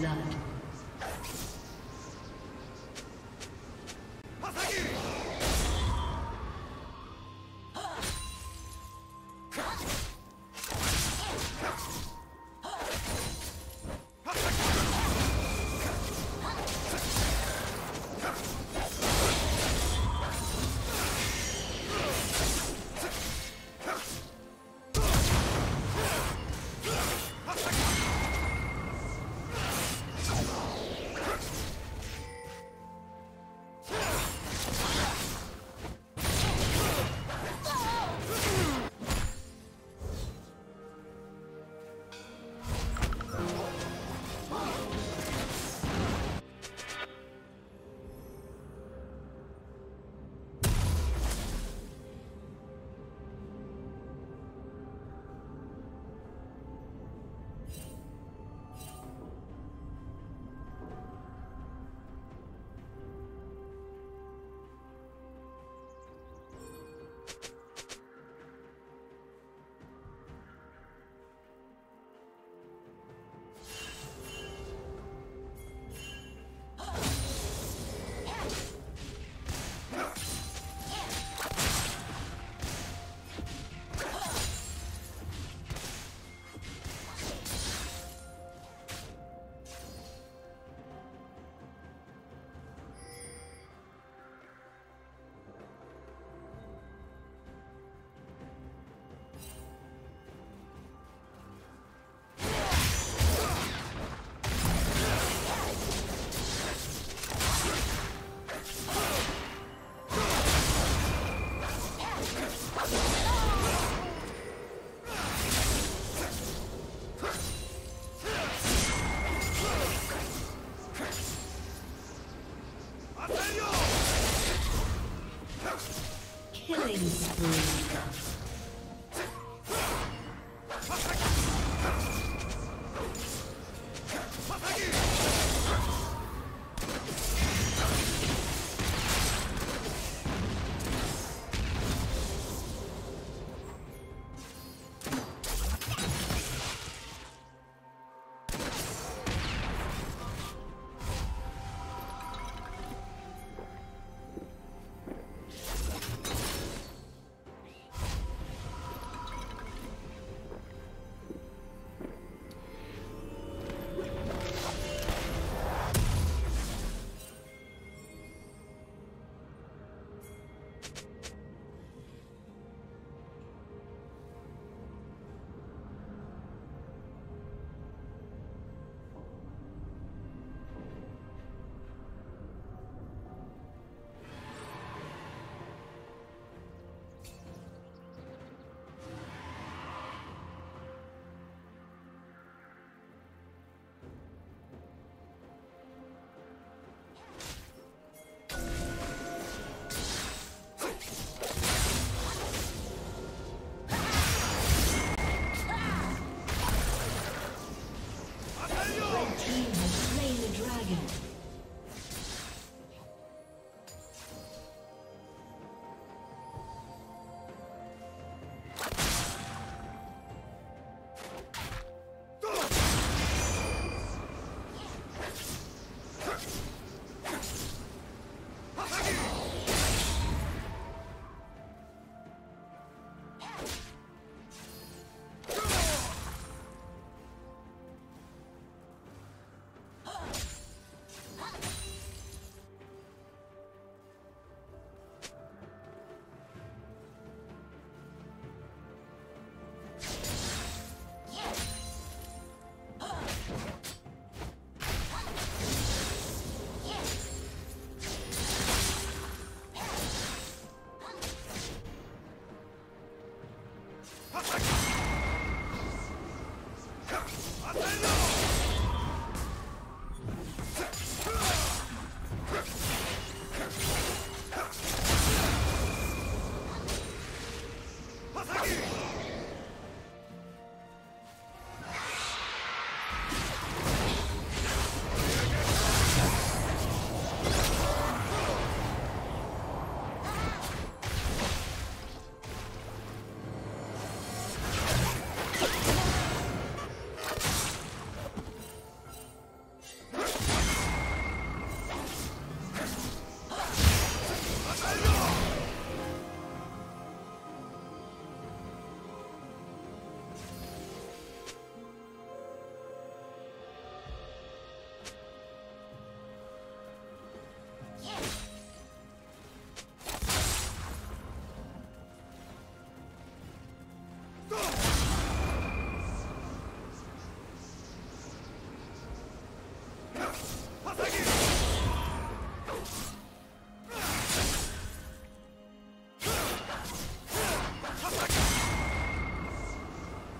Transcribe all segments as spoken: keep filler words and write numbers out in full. blood.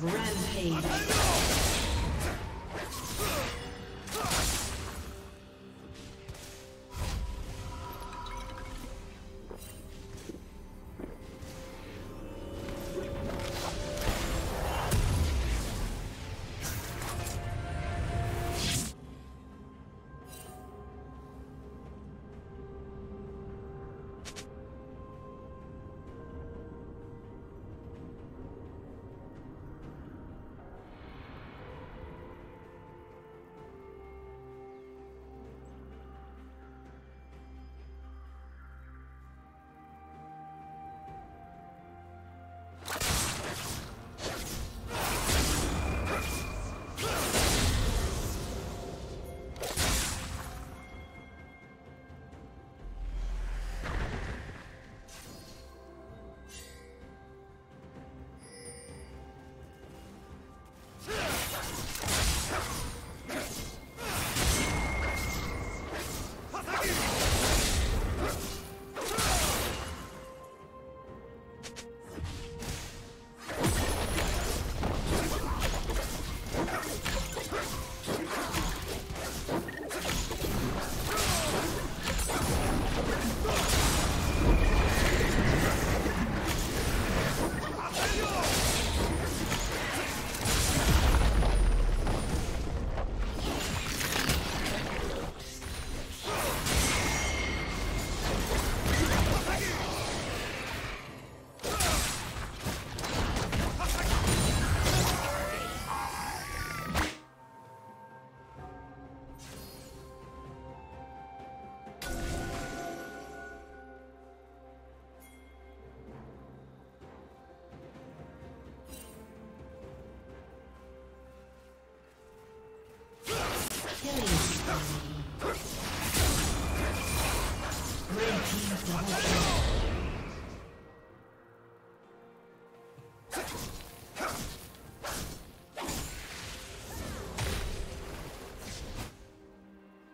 Rampage.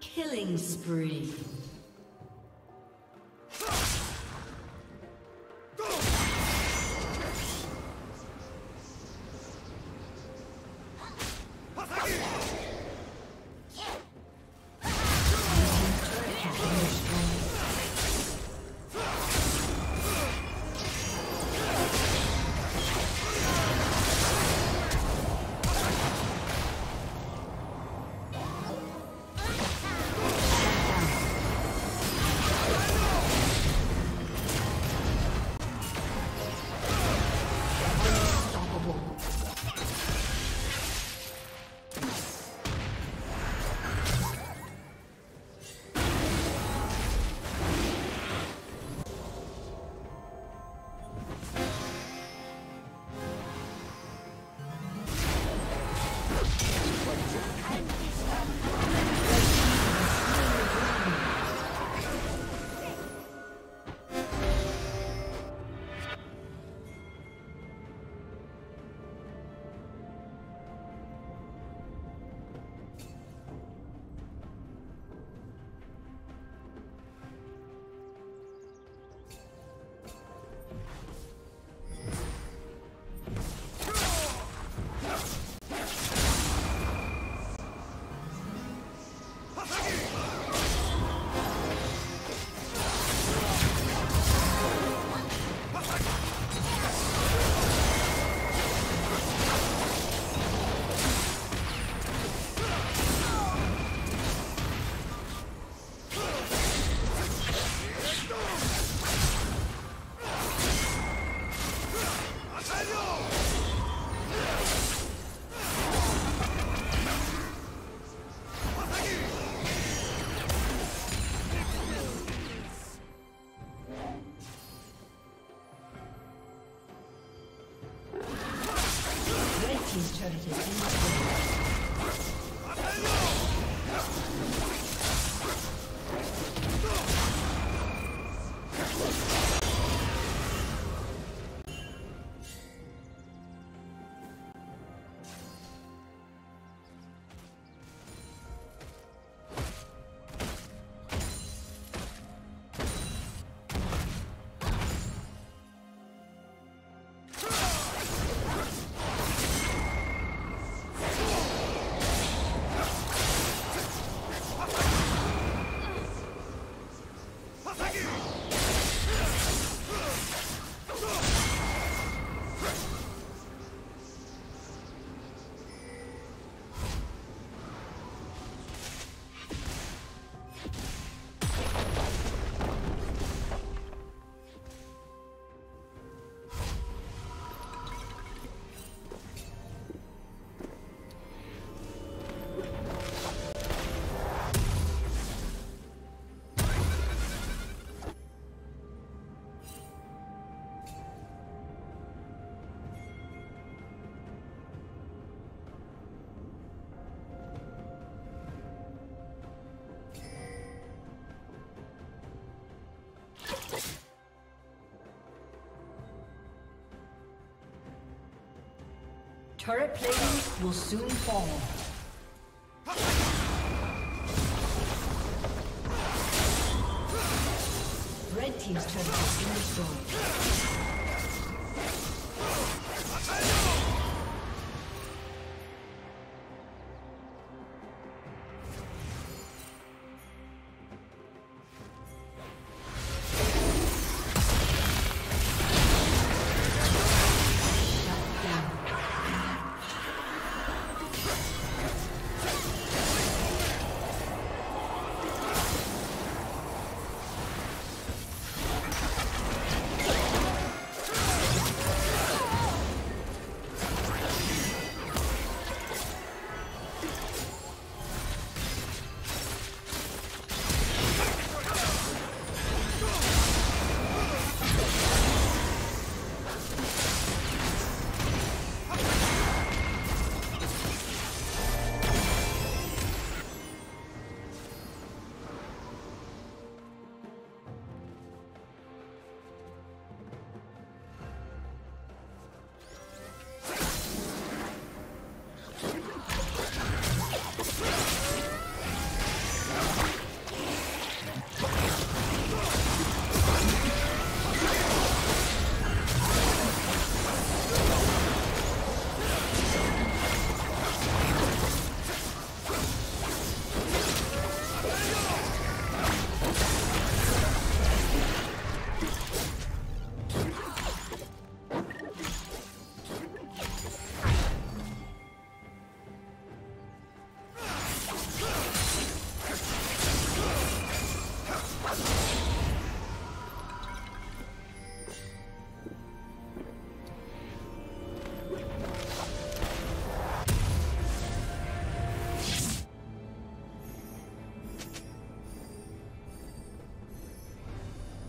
Killing spree. Turret plating will soon fall. Red team's turret has been destroyed.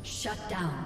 Shut down.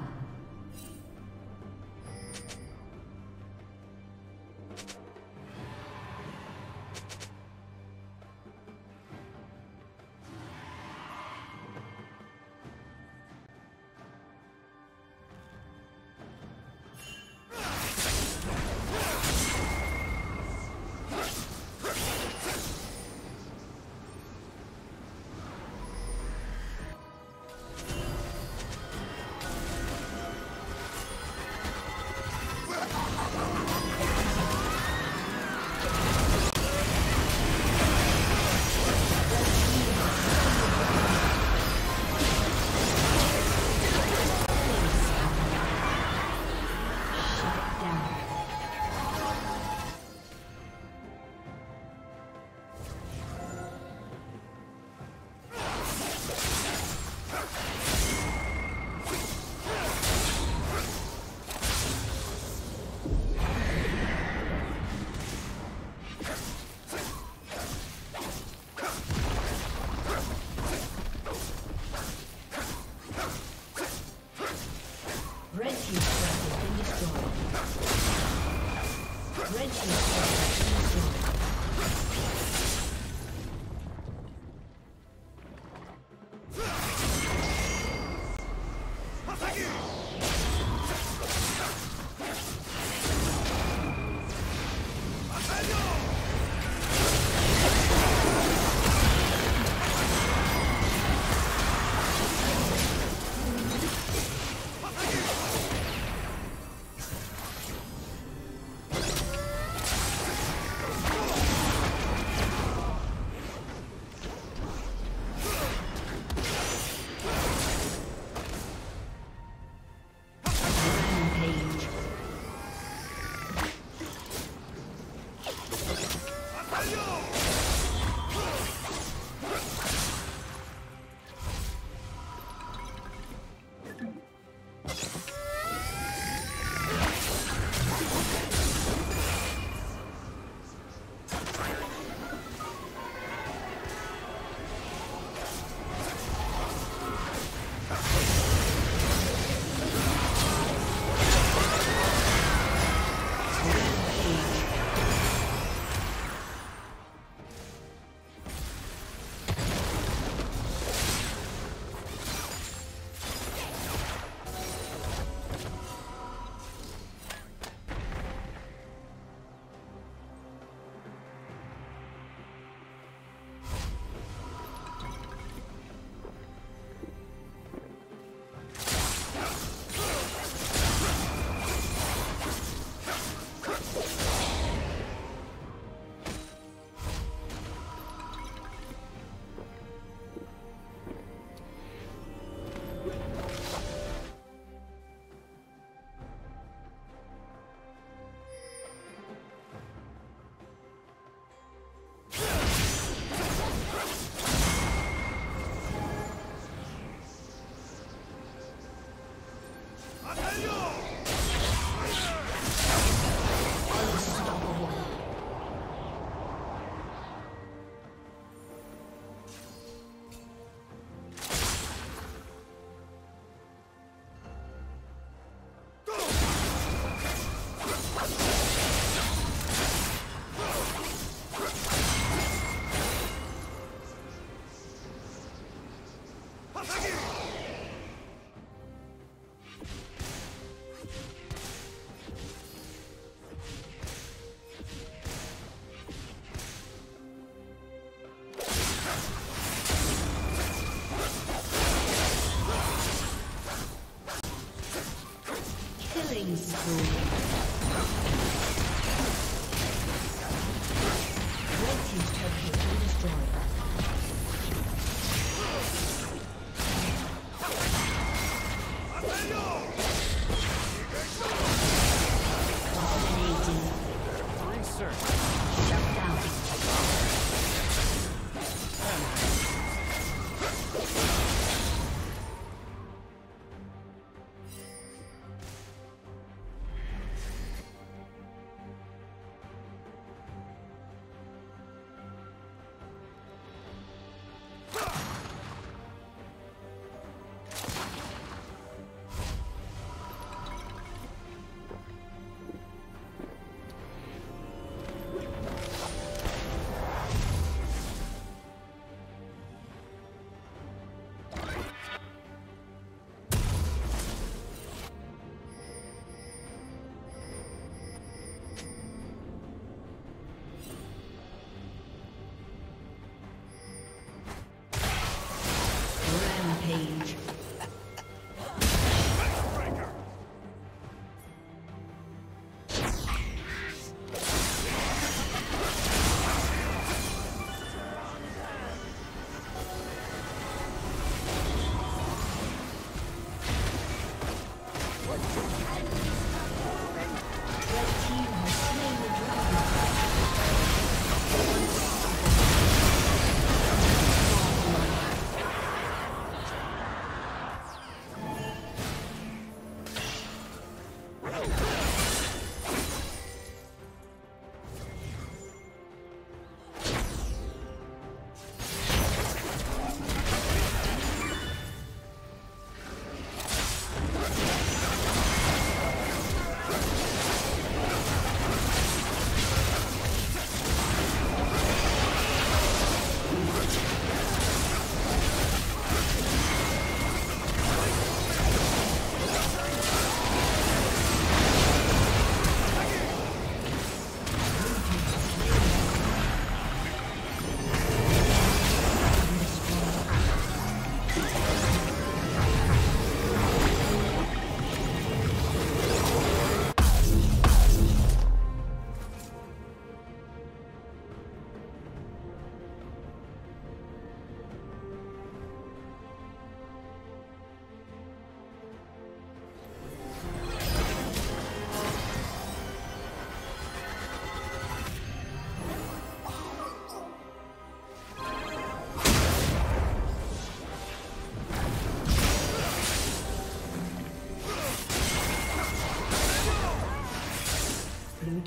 Blue